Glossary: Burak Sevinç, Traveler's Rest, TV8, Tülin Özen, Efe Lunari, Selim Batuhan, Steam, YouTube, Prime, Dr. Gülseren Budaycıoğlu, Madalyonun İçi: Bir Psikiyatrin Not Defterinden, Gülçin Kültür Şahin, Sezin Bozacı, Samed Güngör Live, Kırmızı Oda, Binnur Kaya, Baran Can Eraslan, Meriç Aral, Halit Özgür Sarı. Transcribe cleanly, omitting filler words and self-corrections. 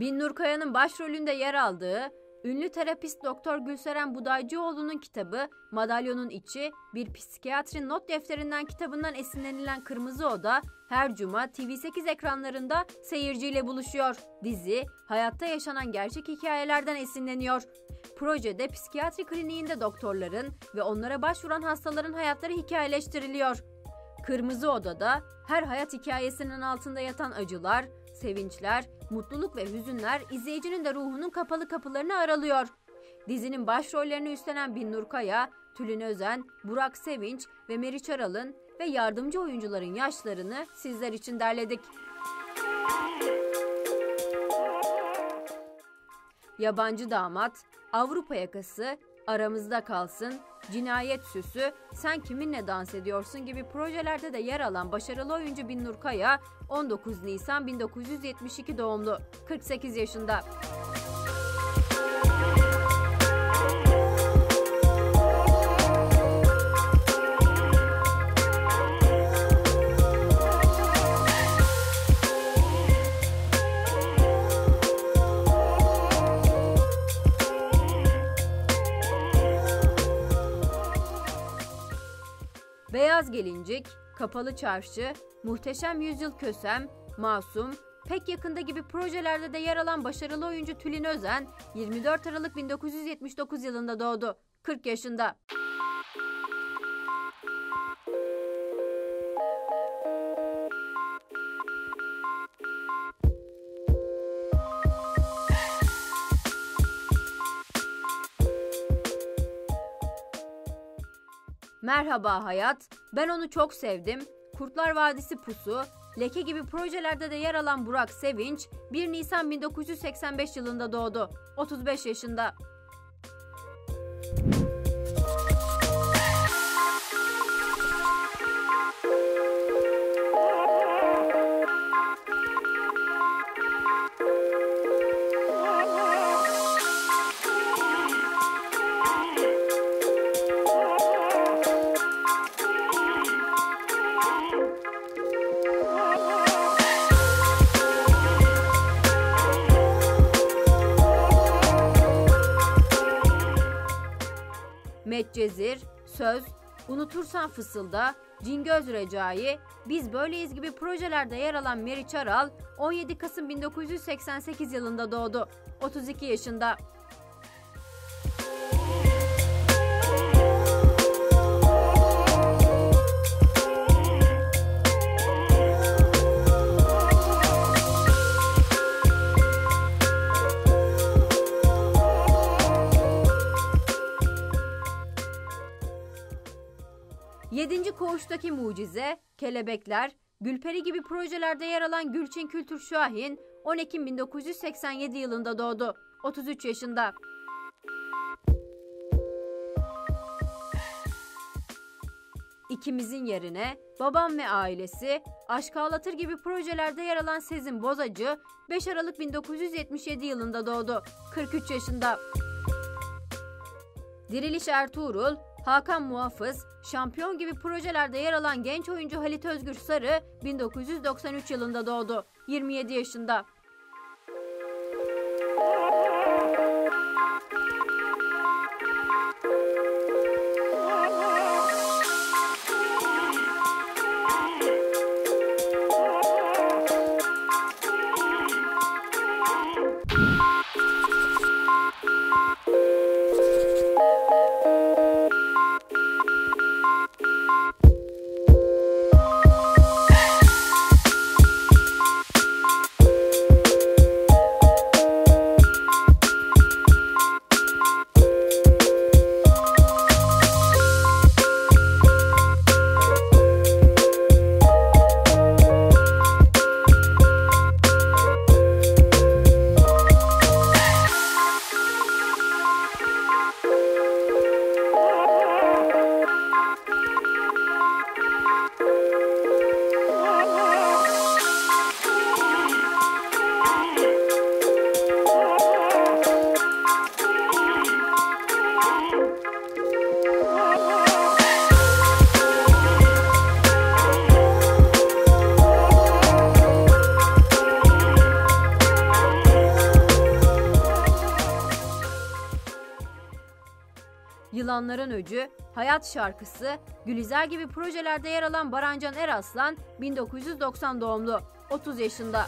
Binnur Kaya'nın başrolünde yer aldığı ünlü terapist Dr. Gülseren Budaycıoğlu'nun kitabı Madalyonun İçi: Bir Psikiyatrin Not Defterinden kitabından esinlenilen Kırmızı Oda her cuma TV8 ekranlarında seyirciyle buluşuyor. Dizi hayatta yaşanan gerçek hikayelerden esinleniyor. Projede psikiyatri kliniğinde doktorların ve onlara başvuran hastaların hayatları hikayeleştiriliyor. Kırmızı Oda'da her hayat hikayesinin altında yatan acılar, sevinçler, mutluluk ve hüzünler izleyicinin de ruhunun kapalı kapılarını aralıyor. Dizinin başrollerini üstlenen Binnur Kaya, Tülin Özen, Burak Sevinç ve Meriç Aral'ın ve yardımcı oyuncuların yaşlarını sizler için derledik. Yabancı Damat, Avrupa Yakası, Aramızda Kalsın, Cinayet Süsü, Sen Kiminle Dans Ediyorsun gibi projelerde de yer alan başarılı oyuncu Binnur Kaya, 19 Nisan 1972 doğumlu, 48 yaşında. Beyaz Gelincik, Kapalı Çarşı, Muhteşem Yüzyıl Kösem, Masum, Pek Yakında gibi projelerde de yer alan başarılı oyuncu Tülin Özen, 24 Aralık 1979 yılında doğdu, 40 yaşında. Merhaba Hayat, Ben Onu Çok Sevdim, Kurtlar Vadisi Pusu, Leke gibi projelerde de yer alan Burak Sevinç, 1 Nisan 1985 yılında doğdu, 35 yaşında. Medcezir, Söz, Unutursan Fısılda, Cingöz Recai, Biz Böyleyiz gibi projelerde yer alan Meriç Aral, 17 Kasım 1988 yılında doğdu, 32 yaşında. Yedinci Koğuştaki Mucize, Kelebekler, Gülperi gibi projelerde yer alan Gülçin Kültür Şahin, 10 Ekim 1987 yılında doğdu, 33 yaşında. İkimizin Yerine, Babam ve Ailesi, Aşkı Ağlatır gibi projelerde yer alan Sezin Bozacı, 5 Aralık 1977 yılında doğdu, 43 yaşında. Diriliş Ertuğrul, Hakan Muhafız, Şampiyon gibi projelerde yer alan genç oyuncu Halit Özgür Sarı, 1993 yılında doğdu, 27 yaşında. Olanların Öcü, Hayat Şarkısı, Gülizar gibi projelerde yer alan Baran Can Eraslan 1990 doğumlu, 30 yaşında.